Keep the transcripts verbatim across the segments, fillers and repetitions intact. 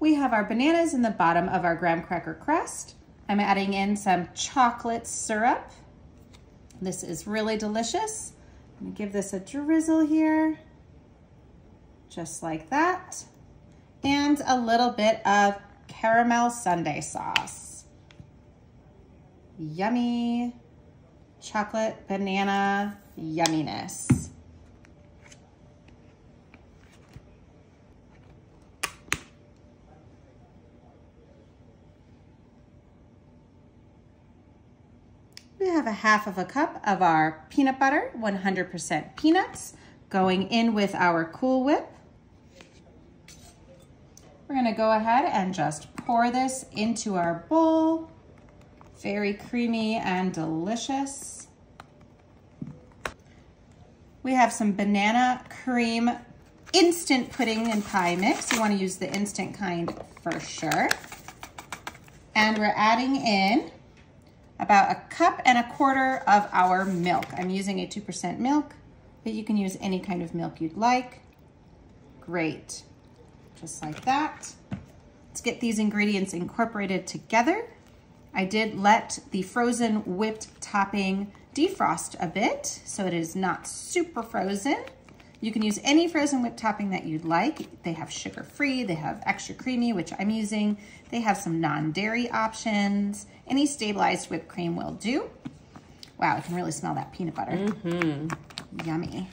We have our bananas in the bottom of our graham cracker crust. I'm adding in some chocolate syrup. This is really delicious. I'm gonna give this a drizzle here, just like that. And a little bit of caramel sundae sauce. Yummy chocolate banana yumminess. We have a half of a cup of our peanut butter, one hundred percent peanuts, going in with our Cool Whip. We're gonna go ahead and just pour this into our bowl. Very creamy and delicious. We have some banana cream instant pudding and pie mix. You wanna use the instant kind for sure. And we're adding in about a cup and a quarter of our milk. I'm using a two percent milk, but you can use any kind of milk you'd like. Great, just like that. Let's get these ingredients incorporated together. I did let the frozen whipped topping defrost a bit, so it is not super frozen. You can use any frozen whipped topping that you'd like. They have sugar-free, they have extra creamy, which I'm using. They have some non-dairy options. Any stabilized whipped cream will do. Wow, I can really smell that peanut butter. Mm-hmm. Yummy.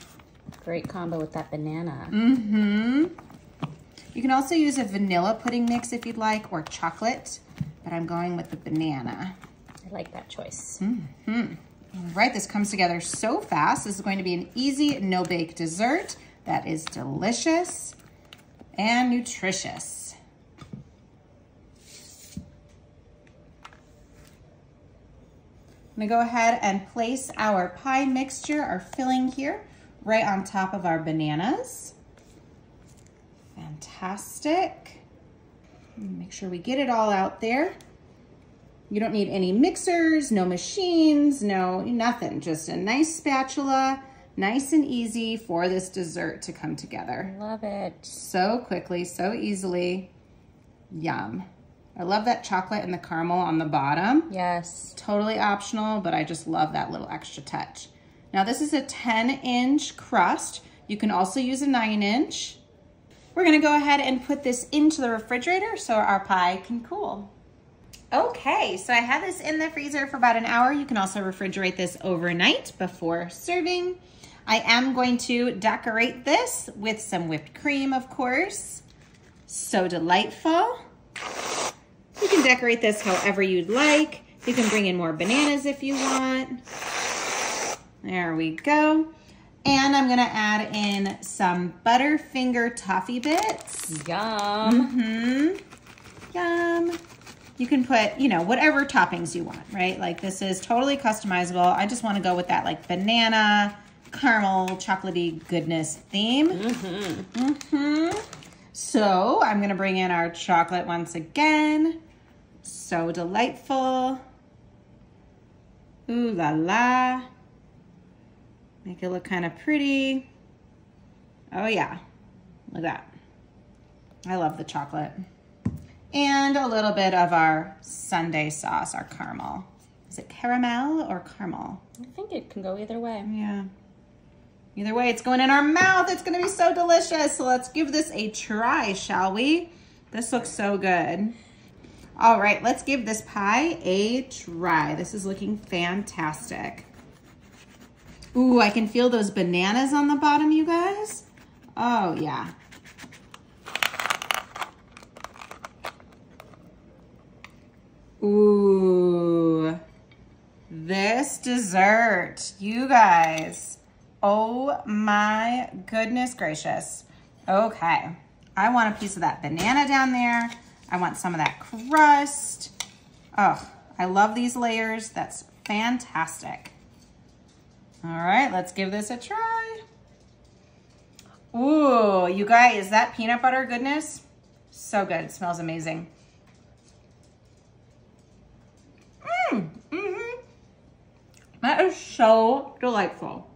Great combo with that banana. Mm-hmm. You can also use a vanilla pudding mix if you'd like, or chocolate, but I'm going with the banana. I like that choice. Mm-hmm. All right, this comes together so fast. This is going to be an easy, no-bake dessert that is delicious and nutritious. I'm gonna go ahead and place our pie mixture, our filling here, right on top of our bananas. Fantastic. Make sure we get it all out there. You don't need any mixers, no machines, no nothing. Just a nice spatula, nice and easy for this dessert to come together. I love it. So quickly, so easily. Yum. I love that chocolate and the caramel on the bottom. Yes. Totally optional, but I just love that little extra touch. Now this is a ten inch crust. You can also use a nine inch. We're gonna go ahead and put this into the refrigerator so our pie can cool. Okay, so I have this in the freezer for about an hour. You can also refrigerate this overnight before serving. I am going to decorate this with some whipped cream, of course. So delightful. You can decorate this however you'd like. You can bring in more bananas if you want. There we go. And I'm gonna add in some Butterfinger toffee bits. Yum. Mm-hmm. Yum. You can put, you know, whatever toppings you want, right? Like this is totally customizable. I just want to go with that like banana, caramel, chocolatey goodness theme. Mm-hmm. Mm-hmm. So I'm going to bring in our chocolate once again. So delightful. Ooh la la. Make it look kind of pretty. Oh yeah. Look at that. I love the chocolate. And a little bit of our sundae sauce, our caramel. Is it caramel or caramel? I think it can go either way. Yeah. Either way, it's going in our mouth. It's gonna be so delicious. So let's give this a try, shall we? This looks so good. All right, let's give this pie a try. This is looking fantastic. Ooh, I can feel those bananas on the bottom, you guys. Oh yeah. Ooh, this dessert, you guys. Oh my goodness gracious. Okay, I want a piece of that banana down there. I want some of that crust. Oh, I love these layers. That's fantastic. All right, let's give this a try. Ooh, you guys, that peanut butter goodness, so good. It smells amazing. That is so delightful.